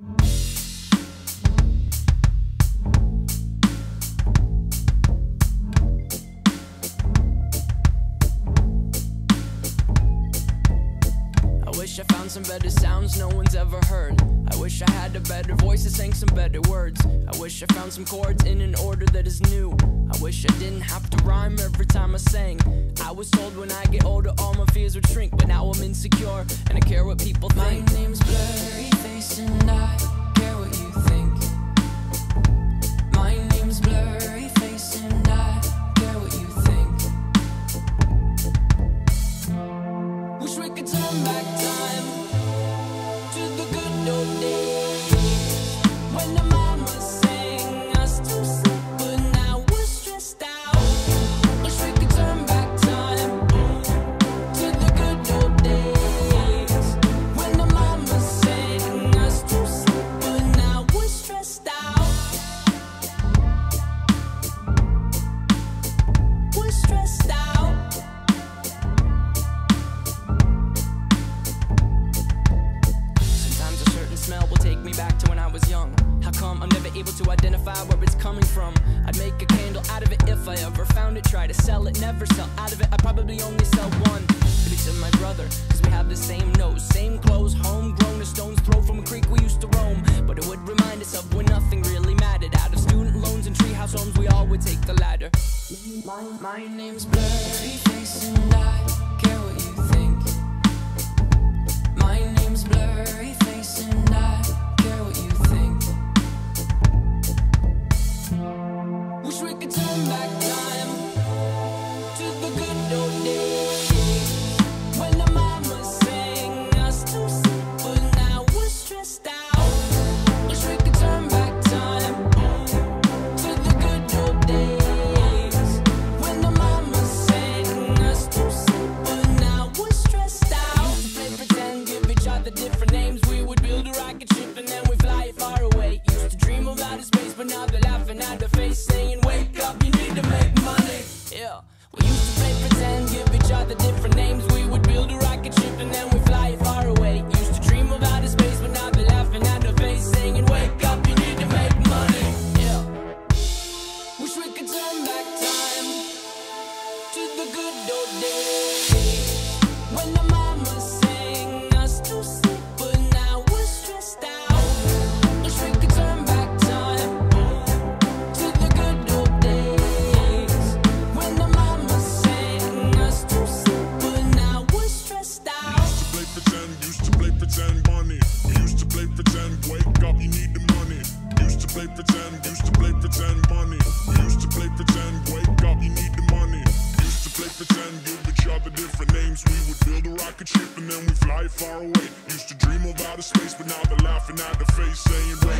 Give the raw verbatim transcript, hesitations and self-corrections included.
I wish I found some better sounds no one's ever heard. I wish I had a better voice that sang some better words. I wish I found some chords in an order that is new. I wish I didn't have to rhyme every time I sang. I was told when I get older all my fears would shrink, but now I'm insecure and I care what people think. My name's Blurry Face and I care what you think. My name's Blurry Face and I care what you think. Wish we could turn back time to the good old days when the mama sang us to sleep, but now we're stressed out. Wish we could turn back time to the good old days when the mama sang us to sleep, but now we're stressed out. We're stressed out. Will take me back to when I was young. How come I'm never able to identify where it's coming from? I'd make a candle out of it if I ever found it. Try to sell it, never sell out of it. I probably only sell one. But it's in my brother, cause we have the same nose, same clothes, homegrown, a stone's throw from a creek we used to roam. But it would remind us of when nothing really mattered. Out of student loans and treehouse homes, we all would take the ladder. My, my name's Blurry Face and I care what you think. My name's Blurry Face and we used to play pretend, give each other different names. We would build a rocket ship and then we'd fly it far away. Used to dream of outer space, but now they're laughing at our face, singing, wake up, you need to make money. Yeah. Wish we could turn back time to the good old days when the mama sang us to sleep, but now we're stressed out. Wish we could turn back time to the good old days when the pretend, used to play pretend money. Used to play pretend, wake up, you need the money. Used to play pretend, give each other different names. We would build a rocket ship and then we fly far away. Used to dream of outer space, but now they're laughing at the face, saying, wait.